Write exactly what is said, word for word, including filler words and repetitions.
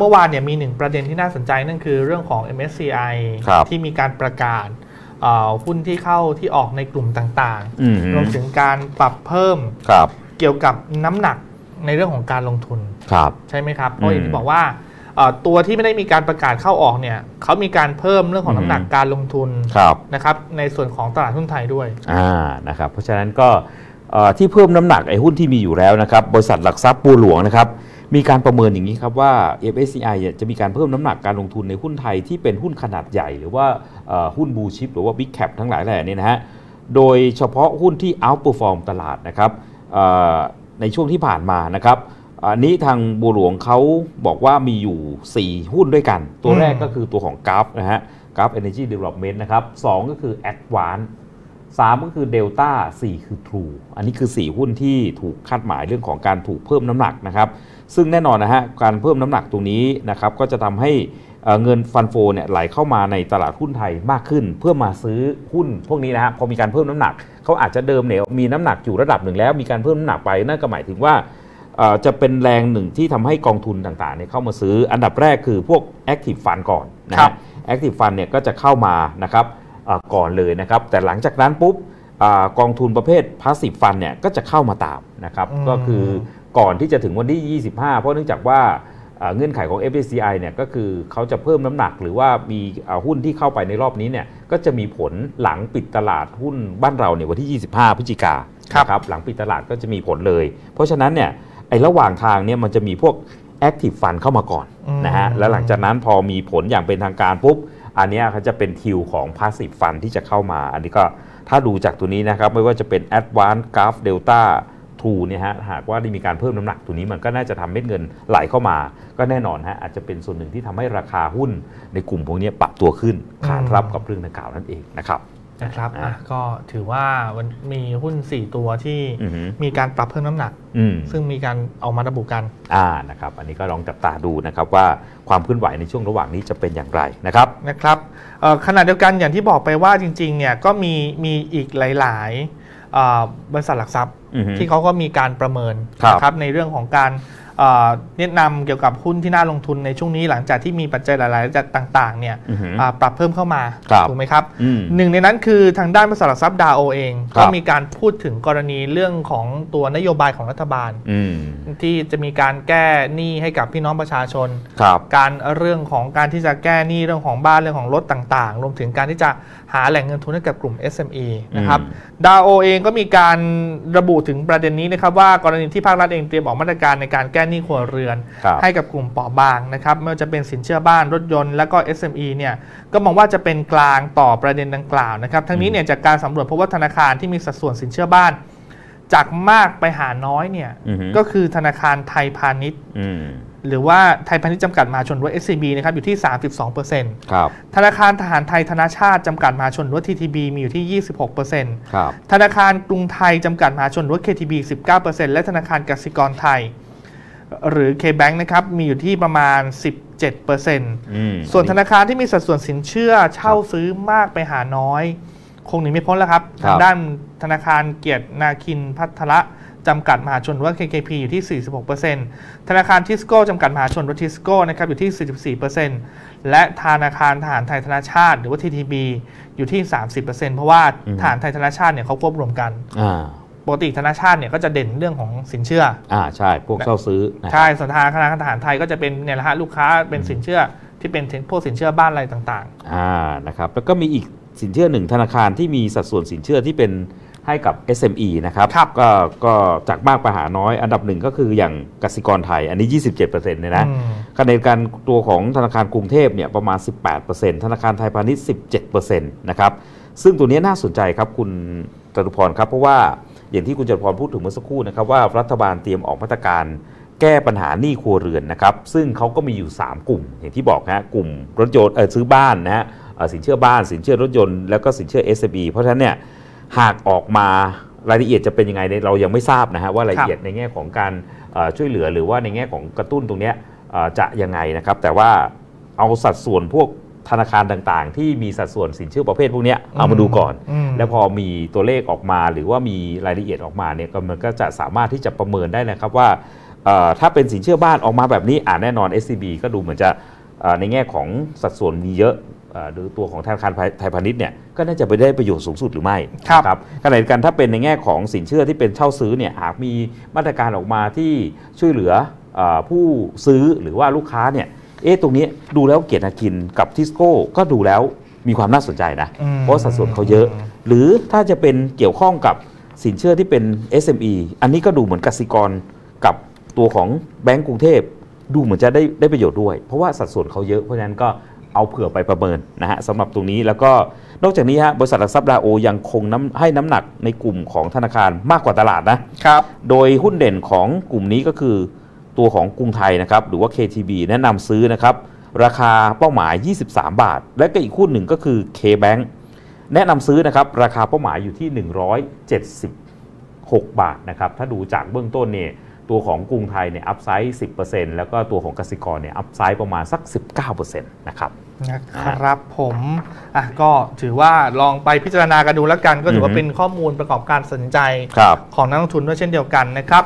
เมื่อวานเนี่ยมีหนึ่งประเด็นที่น่าสนใจนั่นคือเรื่องของ เอ็ม เอส ซี ไอ ที่มีการประกาศหุ้นที่เข้าที่ออกในกลุ่มต่างๆรวมถึงการปรับเพิ่มเกี่ยวกับน้ำหนักในเรื่องของการลงทุนใช่ไหมครับเพราะอย่างที่บอกว่าตัวที่ไม่ได้มีการประกาศเข้าออกเนี่ยเขามีการเพิ่มเรื่องของน้ำหนักการลงทุนนะครับในส่วนของตลาดหุ้นไทยด้วยนะครับเพราะฉะนั้นก็ที่เพิ่มน้ำหนักไอ้หุ้นที่มีอยู่แล้วนะครับบริษัทหลักทรัพย์บัวหลวงนะครับมีการประเมินอย่างนี้ครับว่า เอฟ เอส ซี ไอ จะมีการเพิ่มน้ำหนักการลงทุนในหุ้นไทยที่เป็นหุ้นขนาดใหญ่หรือว่าหุ้นบูชิปหรือว่าบิ๊กแคปทั้งหลายแหล่นี่นะฮะโดยเฉพาะหุ้นที่เอาท์เพอร์ฟอร์มตลาดนะครับในช่วงที่ผ่านมานะครับอันนี้ทางบัวหลวงเขาบอกว่ามีอยู่สี่หุ้นด้วยกันตัวแรกก็คือตัวของกราฟนะฮะกราฟ Energy Development นะครับสองก็คือ Advance สามก็คือ Delta สี่คือ True อันนี้คือสี่หุ้นที่ถูกคาดหมายเรื่องของการถูกเพิ่มน้ำหนักนะครับซึ่งแน่นอนนะฮะการเพิ่มน้ำหนักตรงนี้นะครับก็จะทำให้เงินฟันโฟเนี่ยไหลเข้ามาในตลาดหุ้นไทยมากขึ้นเพื่อมาซื้อหุ้นพวกนี้นะฮะพอมีการเพิ่มน้ำหนักเขาอาจจะเดิมเนี่ยมีน้ำหนักอยู่ระดับหนึ่งแล้วมีการเพิ่มน้ำหนักไปนั่นก็หมายถึงว่าจะเป็นแรงหนึ่งที่ทำให้กองทุนต่างๆเนี่ยเข้ามาซื้ออันดับแรกคือพวก Active Fund ก่อนนะครับ Active Fund เนี่ยก็จะเข้ามานะครับก่อนเลยนะครับแต่หลังจากนั้นปุ๊บกองทุนประเภท Passive Fund เนี่ยก็จะเข้ามาตามนะครับก็คือก่อนที่จะถึงวันที่ยี่สิบห้าเพราะเนื่องจากว่าเงื่อนไขของ เอฟ ดี ซี ไอ เนี่ยก็คือเขาจะเพิ่มน้ำหนักหรือว่ามีหุ้นที่เข้าไปในรอบนี้เนี่ยก็จะมีผลหลังปิดตลาดหุ้นบ้านเราเนี่ยวันที่ยี่สิบห้าพฤศจิกาครับหลังปิดตลาดก็จะมีผลเลยเพราะฉะนั้นเนี่ยไอ้ระหว่างทางเนี่ยมันจะมีพวก Active Fund เข้ามาก่อนนะฮะแล้วหลังจากนั้นพอมีผลอย่างเป็นทางการปุ๊บอันนี้เขาจะเป็นคิวของ Passive Fund ที่จะเข้ามาอันนี้ก็ถ้าดูจากตัวนี้นะครับไม่ว่าจะเป็น Advance Graph Delta True เนี่ยฮะหากว่าได้มีการเพิ่มน้ำหนักตัวนี้มันก็น่าจะทำเม็ดเงินไหลเข้ามาก็แน่นอนฮะอาจจะเป็นส่วนหนึ่งที่ทำให้ราคาหุ้นในกลุ่มพวกนี้ปรับตัวขึ้นขานรับกับเรื่องดังกล่าวนั่นเองนะครับนะครับอ่ะก็ถือว่ามีหุ้นสี่ตัวที่มีการปรับเพิ่มน้ำหนักซึ่งมีการเอามาระบุกันอ่านะครับอันนี้ก็ลองจับตาดูนะครับว่าความเคลื่อนไหวในช่วงระหว่างนี้จะเป็นอย่างไรนะครับนะครับขณะเดียวกันอย่างที่บอกไปว่าจริงๆเนี่ยก็มีมีอีกหลายๆบริษัทหลักทรัพย์ที่เขาก็มีการประเมินนะครับในเรื่องของการแนะนำเกี่ยวกับหุ้นที่น่าลงทุนในช่วงนี้หลังจากที่มีปัจจัยหลายๆจากต่างๆเนี่ยปรับเพิ่มเข้ามาถูกไหมครับหนึ่งในนั้นคือทางด้านบริษัทหลักทรัพย์ดาวเองก็มีการพูดถึงกรณีเรื่องของตัวนโยบายของรัฐบาลที่จะมีการแก้หนี้ให้กับพี่น้องประชาชนการเรื่องของการที่จะแก้หนี้เรื่องของบ้านเรื่องของรถต่างๆรวมถึงการที่จะหาแหล่งเงินทุนให้กับกลุ่ม เอส เอ็ม อี นะครับดาวเองก็มีการระบุถึงประเด็นนี้นะครับว่ากรณีที่ภาครัฐเองเตรียมออกมาตรการในการแก้หนี้ครัวเรือนให้กับกลุ่มเปราะบางนะครับไม่ว่าจะเป็นสินเชื่อบ้านรถยนต์และก็ เอส เอ็ม อี เนี่ยก็มองว่าจะเป็นกลางต่อประเด็นดังกล่าวนะครับทั้งนี้เนี่ยจากการสำรวจพบว่าธนาคารที่มีสัดส่วนสินเชื่อบ้านจากมากไปหาน้อยเนี่ยก็คือธนาคารไทยพาณิชย์หรือว่าไทยพาณิชย์จำกัดมหาชนหรือ เอส ซี บี นะครับอยู่ที่ สามสิบสองเปอร์เซ็นต์ ครับธนาคารทหารไทยธนชาติจำกัดมหาชนหรือ ที ที บี มีอยู่ที่ ยี่สิบหกเปอร์เซ็นต์ ครับธนาคารกรุงไทยจำกัดมหาชนหรือ เค ที บี สิบเก้าเปอร์เซ็นต์ และธนาคารกสิกรไทยหรือ KBank นะครับมีอยู่ที่ประมาณ สิบเจ็ดเปอร์เซ็นต์ ส่วนธนาคารที่มีสัดส่วนสินเชื่อเช่าซื้อมากไปหาน้อยคงหนีไม่พ้นแล้วครับทางด้านธนาคารเกียรตินาคินพัฒระจำกัดมหาชนว่า เค เค พี อยู่ที่ สี่สิบหกเปอร์เซ็นต์ ธนาคารทิสโก้จำกัดมหาชนว่าทิสโก้นะครับอยู่ที่ สี่สิบสี่เปอร์เซ็นต์ และธนาคารทหารไทยธนชาติหรือว่า ที ที บี อยู่ที่ สามสิบเปอร์เซ็นต์ เพราะว่าทหารไทยธนชาติเนี่ยเขาควบรวมกันปกติธนาชาติเนี่ยก็จะเด่นเรื่องของสินเชื่ออ่าใช่พวกเช่าซื้อใช่ส่วนธนาคารทหารไทยก็จะเป็นเนี่ยแหละฮะลูกค้าเป็นสินเชื่อที่เป็นพวกสินเชื่อบ้านอะไรต่างๆอ่านะครับแล้วก็มีอีกสินเชื่อหนึ่งธนาคารที่มีสัดส่วนสินเชื่อที่เป็นให้กับ เอส เอ็ม อี นะครับก็ก็จากมากไปหาน้อยอันดับหนึ่งก็คืออย่างกสิกรไทยอันนี้ ยี่สิบเจ็ดเปอร์เซ็นต์ เนี่ยนะคะแนนการตัวของธนาคารกรุงเทพเนี่ยประมาณ สิบแปดเปอร์เซ็นต์ ธนาคารไทยพาณิชย์ สิบเจ็ดเปอร์เซ็นต์ นะครับซึ่งตัวนี้น่าสนใจครับคุณจตุพรครับเพราะว่าอย่างที่คุณจตุพรพูดถึงเมื่อสักครู่นะครับว่ารัฐบาลเตรียมออกมาตรการแก้ปัญหาหนี้ครัวเรือนนะครับซึ่งเขาก็มีอยู่สามกลุ่มอย่างที่บอกฮะกลุ่มรถยนต์เอ่อซื้อบ้านนะฮะสินเชื่อบ้านสินเชื่อรถยนต์แล้วก็สินเชื่อ เอส ซี บี เพราะฉะนั้นเนี่ยหากออกมารายละเอียดจะเป็นยังไงเรายังไม่ทราบนะฮะว่ารายละเอียดในแง่ของการช่วยเหลือหรือว่าในแง่ของกระตุ้นตรงนี้จะยังไงนะครับแต่ว่าเอาสัดส่วนพวกธนาคารต่างๆที่มีสัดส่วนสินเชื่อประเภทพวกนี้เอามาดูก่อนแล้วพอมีตัวเลขออกมาหรือว่ามีรายละเอียดออกมาเนี่ยมันก็จะสามารถที่จะประเมินได้นะครับว่า ถ้าเป็นสินเชื่อบ้านออกมาแบบนี้อ่าแน่นอน เอส ซี บี ก็ดูเหมือนจะในแง่ของสัดส่วนมีเยอะหรือตัวของธนาคารไทยพาณิชย์เนี่ยก็น่าจะไปได้ประโยชน์สูงสุดหรือไม่ครับขณะเดียวกันถ้าเป็นในแง่ของสินเชื่อที่เป็นเช่าซื้อเนี่ยหากมีมาตรการออกมาที่ช่วยเหลือผู้ซื้อหรือว่าลูกค้าเนี่ยเอ๊ะตรงนี้ดูแล้วเกียรตินาคินกับทิสโก้ก็ดูแล้วมีความน่าสนใจนะเพราะสัดส่วนเขาเยอะหรือถ้าจะเป็นเกี่ยวข้องกับสินเชื่อที่เป็น เอส เอ็ม อี อันนี้ก็ดูเหมือนกสิกรกับตัวของแบงก์กรุงเทพดูเหมือนจะได้ได้ประโยชน์ด้วยเพราะว่าสัดส่วนเขาเยอะเพราะฉะนั้นก็เอาเผื่อไปประเมินนะฮะสำหรับตรงนี้แล้วก็นอกจากนี้ฮะบริษัทหลักทรัพย์ดาโอยังคงให้น้ำหนักในกลุ่มของธนาคารมากกว่าตลาดนะครับโดยหุ้นเด่นของกลุ่มนี้ก็คือตัวของกรุงไทยนะครับหรือว่า เค ที บี แนะนำซื้อนะครับราคาเป้าหมายยี่สิบสามบาทและก็อีกหุ้นหนึ่งก็คือ KBank แนะนำซื้อนะครับราคาเป้าหมายอยู่ที่หนึ่งร้อยเจ็ดสิบหกบาทนะครับถ้าดูจากเบื้องต้นเนี่ยตัวของกรุงไทยเนี่ยอัพไซด์ สิบเปอร์เซ็นต์ แล้วก็ตัวของกสิกรเนี่ยอัพไซด์ประมาณสัก สิบเก้าเปอร์เซ็นต์ นะครับนะครับผมอ่ะก็ถือว่าลองไปพิจารณากันดูแล้วกันก็ถือว่าเป็นข้อมูลประกอบการตัดสินใจของนักลงทุนด้วยเช่นเดียวกันนะครับ